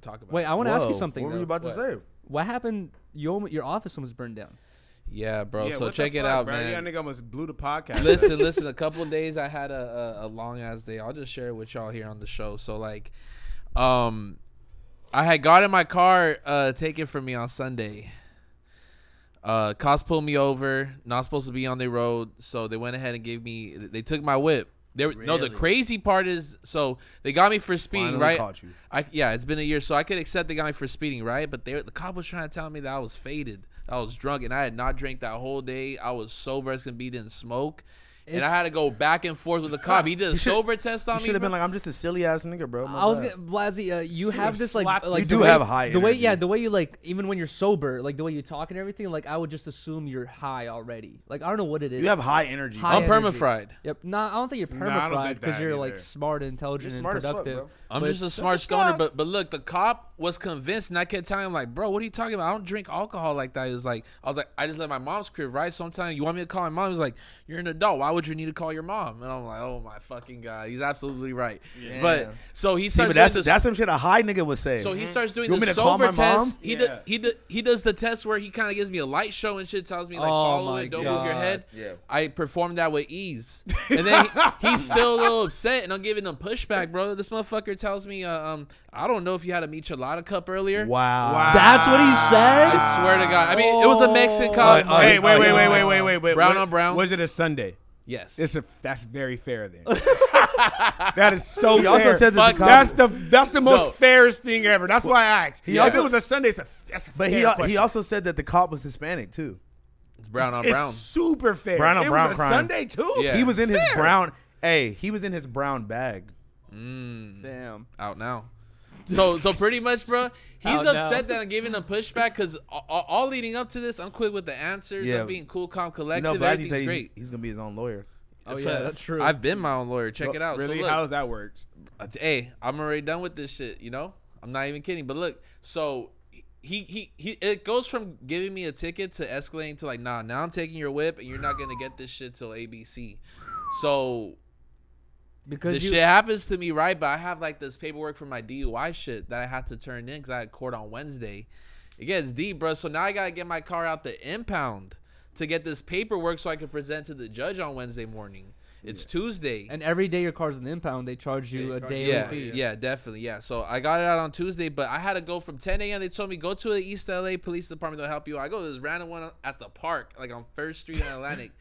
to talk about. Wait, I want to ask you something. What were you about to say? What happened? Your office almost burned down. Yeah, bro. Yeah, so check it out, man. That nigga almost blew the podcast. Listen, listen. A couple of days, I had a long ass day. I'll just share it with y'all here on the show. So like, I had gotten my car taken from me on Sunday. Cops pulled me over. Not supposed to be on the road, so they went ahead and gave me. They took my whip. Really? No, the crazy part is, so they got me for speeding, right? Yeah, it's been a year, so I could accept they got me for speeding, right? But the cop was trying to tell me that I was faded. I was drunk, and I had not drank that whole day. I was sober as can be, didn't smoke. And I had to go back and forth with the cop. He did a sober test on me. You should have been like, I'm just a silly ass nigga, bro. I was gonna, Blazzy, you have this like you do have high. The way, yeah, the way you like, even when you're sober, like the way you talk and everything, like I would just assume you're high already. Like I don't know what it is. You have high energy. I'm permafried. Yep. No, I don't think you're permafried because you're like smart, intelligent, and productive. I'm just a smart stoner. But look, the cop was convinced, and I kept telling him like, bro, what are you talking about? I don't drink alcohol like that. He was like, I was like, I just left my mom's crib, right? Sometimes you want me to call my mom. He's like, you're an adult. Why would you need to call your mom? And I'm like, oh my fucking god, he's absolutely right. Yeah. But so he starts. Yeah, but that's some shit a high nigga would say. So he starts doing the sober test. He does the test where he kind of gives me a light show and shit, tells me like, follow it, don't move your head. Yeah. I performed that with ease, and then he's still a little upset, and I'm giving him pushback, bro. This motherfucker tells me, I don't know if you had a michelada cup earlier. Wow, that's what he said. I swear to God. I mean, it was a Mexican cup. Hey, wait. Brown on brown. Was it a Sunday? Yes. That's very fair then. That is so fair. He also said that that's the most fairest thing ever. That's why I asked. If it was a Sunday, that's a fair question. But he also said that the cop was Hispanic too. It's brown on brown. It's super fair. Brown on brown crime. Sunday too? Yeah. He was in his brown. Hey, he was in his brown bag. Mm. Damn. Out now. So pretty much, bro, he's upset that I'm giving him pushback because all leading up to this, I'm quick with the answers. Yeah. I'm being cool, calm, collective. You know, Blazzy said great. He's going to be his own lawyer. Oh, yeah, that's true. I've been my own lawyer. Check it out. Really? So look, how does that work? Hey, I'm already done with this shit, you know? I'm not even kidding. But look, so it goes from giving me a ticket to escalating to like, nah, now I'm taking your whip and you're not going to get this shit till ABC. So... because this shit happens to me, right? But I have like this paperwork for my DUI shit that I had to turn in because I had court on Wednesday. It gets deep, bro. So now I got to get my car out the impound to get this paperwork so I can present to the judge on Wednesday morning. It's Tuesday. And every day your car's in the impound, they charge you a daily fee. Yeah, definitely. Yeah. So I got it out on Tuesday, but I had to go from 10 a.m. They told me, go to the East LA Police Department. They'll help you. I go to this random one at the park, like on 1st Street in Atlantic.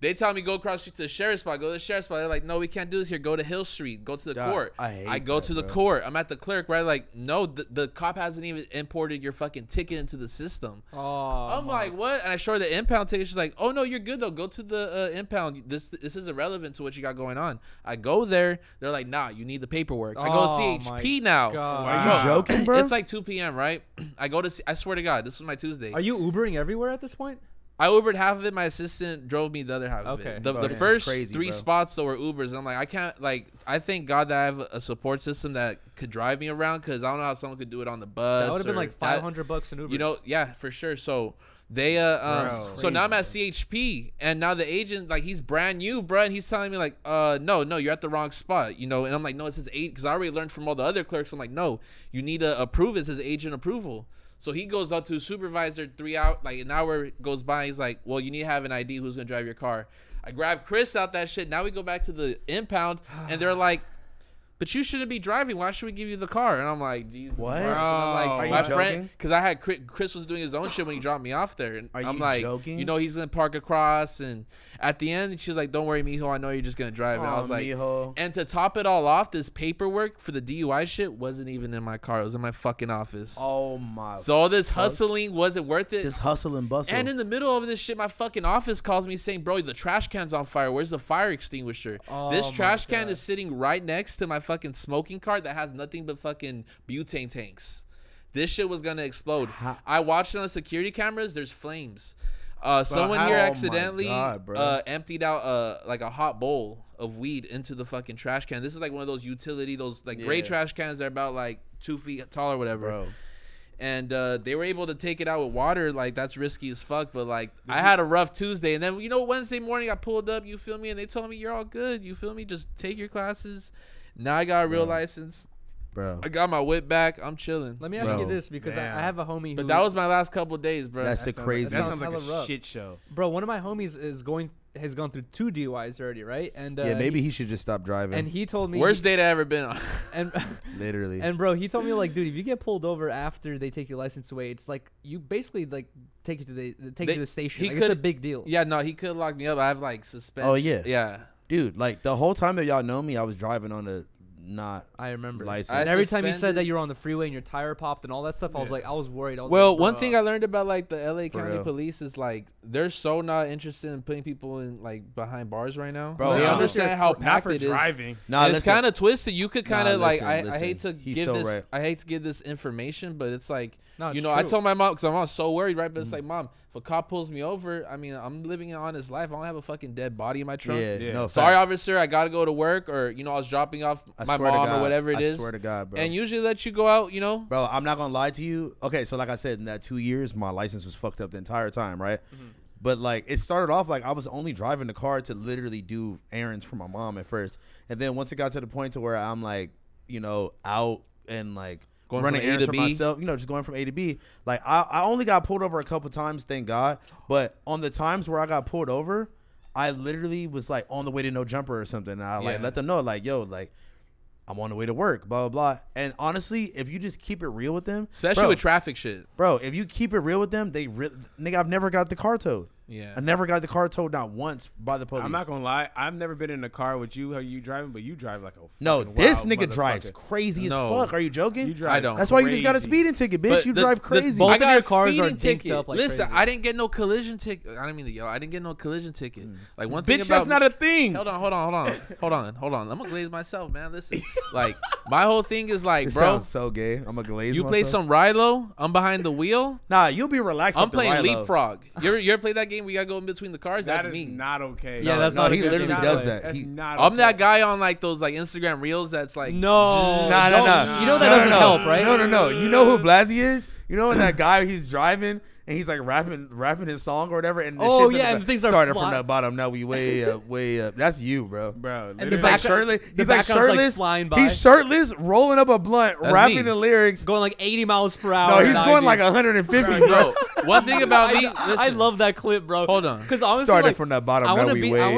They tell me go across the street to the sheriff's spot. Go to the sheriff's spot. They're like, no, we can't do this here. Go to Hill Street. Go to the court. I go to the court. I'm at the clerk, right? Like, no, the cop hasn't even imported your fucking ticket into the system. Oh, I'm like, what? And I show her the impound ticket. She's like, oh, no, you're good, though. Go to the impound. This is irrelevant to what you got going on. I go there. They're like, nah, you need the paperwork. I go to CHP now. Wow. Are you joking, bro? It's like 2 p.m., right? I swear to God, this is my Tuesday. Are you Ubering everywhere at this point? I Ubered half of it. My assistant drove me the other half of it. The first three spots, though, were Ubers. I'm like, I can't, like, I thank God that I have a support system that could drive me around because I don't know how someone could do it on the bus. That would have been like $500 in Uber. You know, yeah, for sure. So they, so now I'm at CHP, and now the agent, like, he's brand new, bro, and he's telling me, like, no, you're at the wrong spot, you know? And I'm like, no, it says eight, because I already learned from all the other clerks. I'm like, no, you need to approve it. It says agent approval. So he goes up to his supervisor, an hour goes by. He's like, well, you need to have an ID. Who's going to drive your car? I grab Chris out that shit. Now we go back to the impound, and they're like, but you shouldn't be driving. Why should we give you the car? And I'm like, Jesus. What? And I'm like, my friend, because I had Chris was doing his own shit when he dropped me off there. And I'm like, joking? You know, he's going to park across. And at the end, she's like, don't worry, mijo. I know you're just going to drive. And I was like, mijo. And to top it all off, this paperwork for the DUI shit wasn't even in my car. It was in my fucking office. Oh, my. So all this hustling wasn't worth it. This hustle and bustle. And in the middle of this shit, my fucking office calls me saying, bro, the trash can's on fire. Where's the fire extinguisher? Oh, this trash can is sitting right next to my fucking smoking cart that has nothing but fucking butane tanks. This shit was gonna explode. I watched it on the security cameras. There's flames. Someone here accidentally emptied out like a hot bowl of weed into the fucking trash can. This is like one of those utility, those like gray trash cans. They're about like 2 feet tall or whatever. Bro. And they were able to take it out with water. Like, that's risky as fuck. But, like, I had a rough Tuesday. And then, you know, Wednesday morning I pulled up, you feel me? And they told me, you're all good. You feel me? Just take your classes. Now I got a real license. Bro, I got my whip back. I'm chilling. Let me ask you this, because I have a homie who, but that was my last couple of days, bro. That's the craziest. That sounds like a shit show. Bro, one of my homies is going, has gone through 2 DUIs already, right? And yeah, maybe he should just stop driving. And he told me, worst date I ever been on. And literally. And bro, he told me, like, dude, if you get pulled over after they take your license away, it's like you basically like take you to the to the station. Like, it's a big deal. Yeah, no, he could lock me up. I have like suspension. Oh yeah, yeah, dude. Like the whole time that y'all know me, I was driving on a. I remember. License. And every time you said that you were on the freeway and your tire popped and all that stuff, I was like, I was worried. I was like, one thing I learned about like the LA County Police is like they're so not interested in putting people in like behind bars right now. Bro, they understand how packed it is. Nah, it's kind of twisted. You could kind of like I hate to give this. I hate to give this information, but it's like you know, I told my mom because I'm so worried, right? But it's like, mom, if a cop pulls me over, I mean, I'm living an honest life. I don't have a fucking dead body in my trunk. Sorry, officer, I gotta go to work, or you know, I was dropping off my mom or whatever it is. I swear to God, bro. And usually let you go out, you know. Bro, I'm not gonna lie to you. Okay, so like I said, in that 2 years, my license was fucked up the entire time, right? But like it started off like I was only driving the car to literally do errands for my mom at first, and then once it got to the point to where I'm like, you know, out and like going running errands for myself, you know, just going from A to B. Like I only got pulled over a couple times, thank God. But on the times where I got pulled over, I literally was like on the way to No Jumper or something. And I like let them know, like, yo, like I'm on the way to work, blah, blah, blah. And honestly, if you just keep it real with them, especially with traffic shit, bro, if you keep it real with them, they nigga, I've never got the car towed. Yeah, I never got the car towed, not once, by the police. I'm not gonna lie, I've never been in a car with you. How you driving? But you drive like a this nigga drives crazy as fuck. Are you joking? You drive That's why you just got a speeding ticket, bitch. But you drive crazy. Both of your cars are ticked up. Like listen, crazy. I didn't get no collision ticket. I didn't mean to yell. I didn't get no collision ticket. Like one thing, bitch, that's not a thing. Hold on, hold on, hold on, hold on. I'm gonna glaze myself, man. Listen, like my whole thing is like, bro, sounds so gay. I'm gonna glaze. You play some Rilo? I'm behind the wheel. Nah, you'll be relaxed. I'm playing Leapfrog. You ever played that game? We gotta go in between the cars. That's me. Not okay. Yeah, that's not. He literally does that. I'm that guy on like those like Instagram reels. That's like no. You know that doesn't help, right? No. You know who Blazzy is? You know when that guy he's driving and he's like rapping his song or whatever. And oh yeah, and things are started from the bottom. Now we way up, way up. That's you, bro. Bro, and he's like shirtless. He's like shirtless. He's shirtless, rolling up a blunt, rapping the lyrics, going like 80 miles per hour. No, he's going like 150, bro. One thing about me, I love that clip, bro. Hold on, because honestly, started from the bottom. I want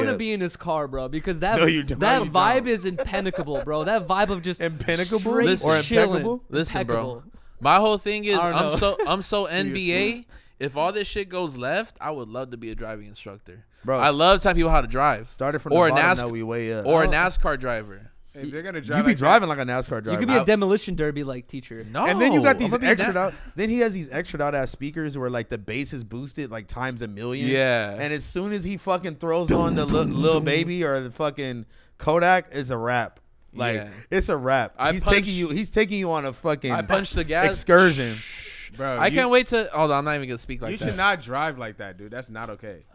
to be in his car, bro, because that that vibe is impenetrable, bro. That vibe of just impenetrable or impeccable. Listen, bro. My whole thing is I'm so NBA. If all this shit goes left, I would love to be a driving instructor. Bro, I love telling people how to drive. Started from the bottom, now we way up. Or a NASCAR driver. If they're gonna drive, you be driving like a NASCAR driver. You could be a demolition derby like teacher. No, and then you got these extra out. Then he has these extra out ass speakers where like the bass is boosted like times a million. Yeah. And as soon as he fucking throws on the Lil Baby or the fucking Kodak, it's a wrap. Like it's a wrap. He's taking you on a fucking excursion. Bro, I can't wait to. Hold on, I'm not even gonna speak like that. You should not drive like that, dude. That's not okay.